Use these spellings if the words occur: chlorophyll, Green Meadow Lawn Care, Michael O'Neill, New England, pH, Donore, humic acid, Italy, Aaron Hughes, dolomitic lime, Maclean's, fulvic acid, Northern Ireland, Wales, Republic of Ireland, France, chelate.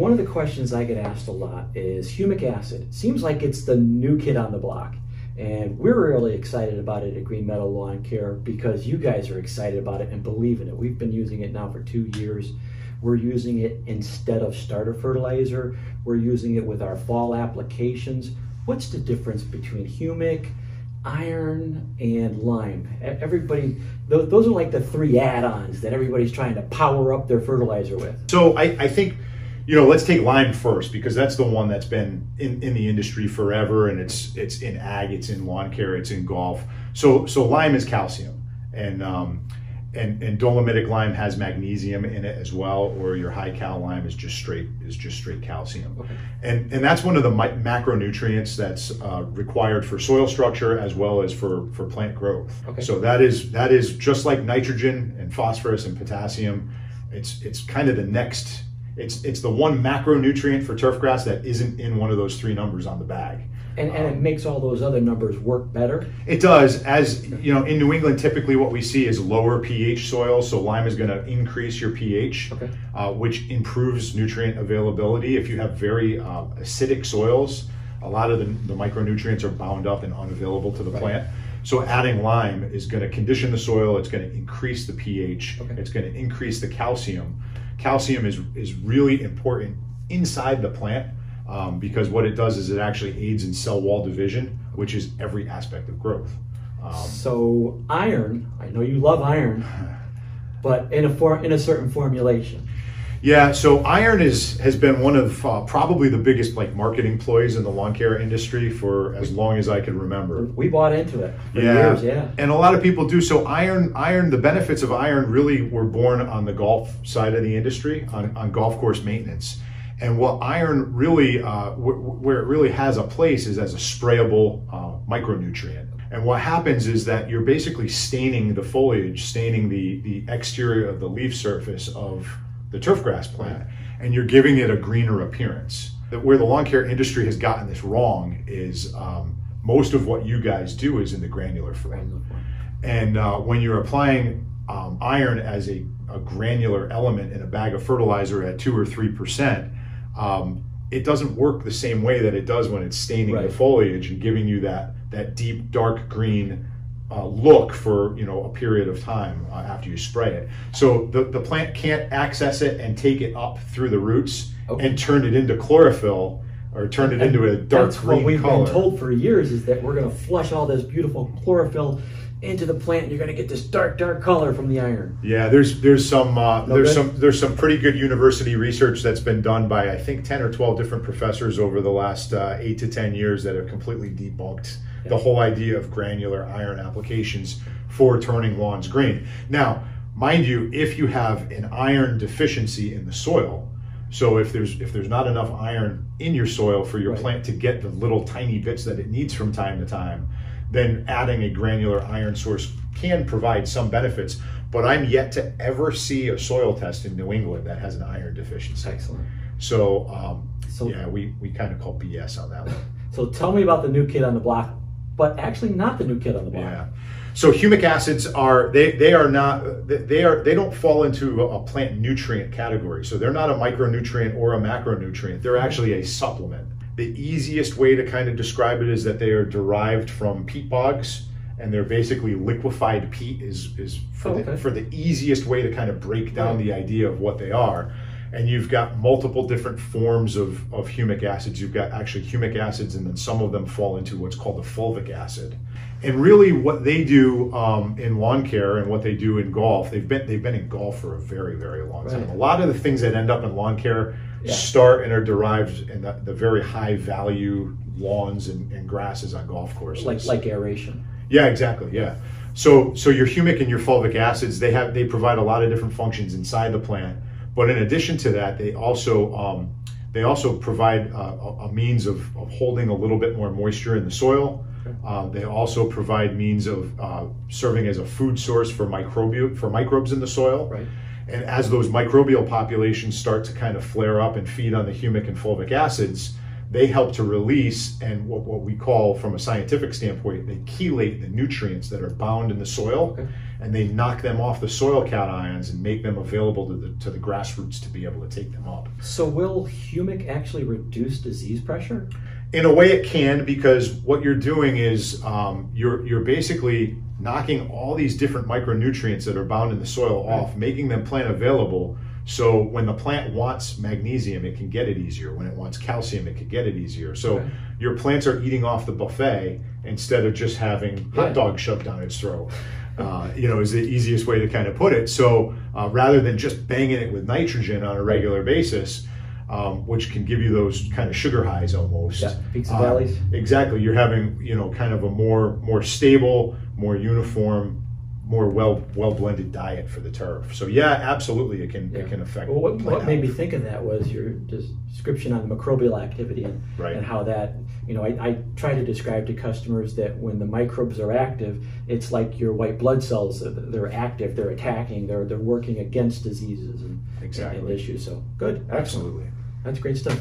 One of the questions I get asked a lot is humic acid. It seems like it's the new kid on the block. And we're really excited about it at Green Meadow Lawn Care because you guys are excited about it and believe in it. We've been using it now for 2 years. We're using it instead of starter fertilizer. We're using it with our fall applications. What's the difference between humic, iron, and lime? Everybody, those are like the three add-ons that everybody's trying to power up their fertilizer with. So I think, you know, let's take lime first because that's the one that's been in the industry forever, and it's in ag, it's in lawn care, it's in golf. So lime is calcium, and dolomitic lime has magnesium in it as well, or your high cal lime is just straight calcium. Okay. And that's one of the macronutrients that's required for soil structure as well as for plant growth. Okay. So that is just like nitrogen and phosphorus and potassium. It's kind of the next. It's the one macronutrient for turf grass that isn't in one of those three numbers on the bag. And it makes all those other numbers work better? It does. As you know, in New England, typically what we see is lower pH soil. So lime is going to increase your pH, okay, which improves nutrient availability. If you have very acidic soils, a lot of the micronutrients are bound up and unavailable to the plant. So adding lime is going to condition the soil. It's going to increase the pH. Okay. It's going to increase the calcium. Calcium is really important inside the plant because what it does is it actually aids in cell wall division, which is every aspect of growth. So iron, I know you love iron, but in a certain formulation. Yeah, so iron has been one of probably the biggest like marketing ploys in the lawn care industry for as long as I can remember. We bought into it for years, yeah. And a lot of people do. So iron, the benefits of iron really were born on the golf side of the industry, on golf course maintenance. And what iron really, where it really has a place is as a sprayable micronutrient. And what happens is that you're basically staining the foliage, staining the exterior of the leaf surface of the turf grass plant, and you're giving it a greener appearance. Where the lawn care industry has gotten this wrong is most of what you guys do is in the granular form. And when you're applying iron as a granular element in a bag of fertilizer at 2 or 3%, it doesn't work the same way that it does when it's staining the foliage and giving you that deep dark green look for, you know, a period of time after you spray it. So the plant can't access it and take it up through the roots and turn it into chlorophyll or turn it into a dark green color. That's what we've been told for years, is that we're going to flush all this beautiful chlorophyll into the plant and you're going to get this dark color from the iron. Yeah, there's some pretty good university research that's been done by I think 10 or 12 different professors over the last 8 to 10 years that have completely debunked the whole idea of granular iron applications for turning lawns green. Now, mind you, if you have an iron deficiency in the soil, so if there's not enough iron in your soil for your plant to get the little tiny bits that it needs from time to time, then adding a granular iron source can provide some benefits. But I'm yet to ever see a soil test in New England that has an iron deficiency. Excellent. So, yeah, we kind of call BS on that one. So tell me about the new kid on the block, but actually not the new kid on the block. Yeah. So humic acids are, they don't fall into a plant nutrient category. So they're not a micronutrient or a macronutrient. They're actually a supplement. The easiest way to kind of describe it is that they are derived from peat bogs, and they're basically liquefied peat for the easiest way to kind of break down the idea of what they are. And you've got multiple different forms of humic acids. You've got actually humic acids, and then some of them fall into what's called the fulvic acid. And really what they do in lawn care and what they do in golf, they've been in golf for a very, very long time. A lot of the things that end up in lawn care start and are derived in the very high value lawns and grasses on golf courses. Like aeration. Yeah, exactly, yeah. So your humic and your fulvic acids, they provide a lot of different functions inside the plant. But in addition to that, they also provide a means of holding a little bit more moisture in the soil. They also provide means of serving as a food source for microbes in the soil. Right. And as those microbial populations start to kind of flare up and feed on the humic and fulvic acids, they help to release and what we call, from a scientific standpoint, they chelate the nutrients that are bound in the soil, okay, and they knock them off the soil cations and make them available to the grass roots to be able to take them up. So will humic actually reduce disease pressure? In a way it can, because what you're doing is you're basically knocking all these different micronutrients that are bound in the soil off, making them plant available. So when the plant wants magnesium, it can get it easier. When it wants calcium, it can get it easier. So okay, your plants are eating off the buffet instead of just having hot dogs shoved down its throat, you know, is the easiest way to kind of put it. So rather than just banging it with nitrogen on a regular basis, which can give you those kind of sugar highs almost. Yeah, peaks and valleys. Exactly. You're having, you know, kind of a more stable, more uniform, more well blended diet for the turf. So yeah, absolutely, it can affect. Well, what made me think of that was your description on the microbial activity and how that, you know, I try to describe to customers that when the microbes are active, it's like your white blood cells. They're active. They're attacking. They're working against diseases and issues. So good. Absolutely. That's great stuff.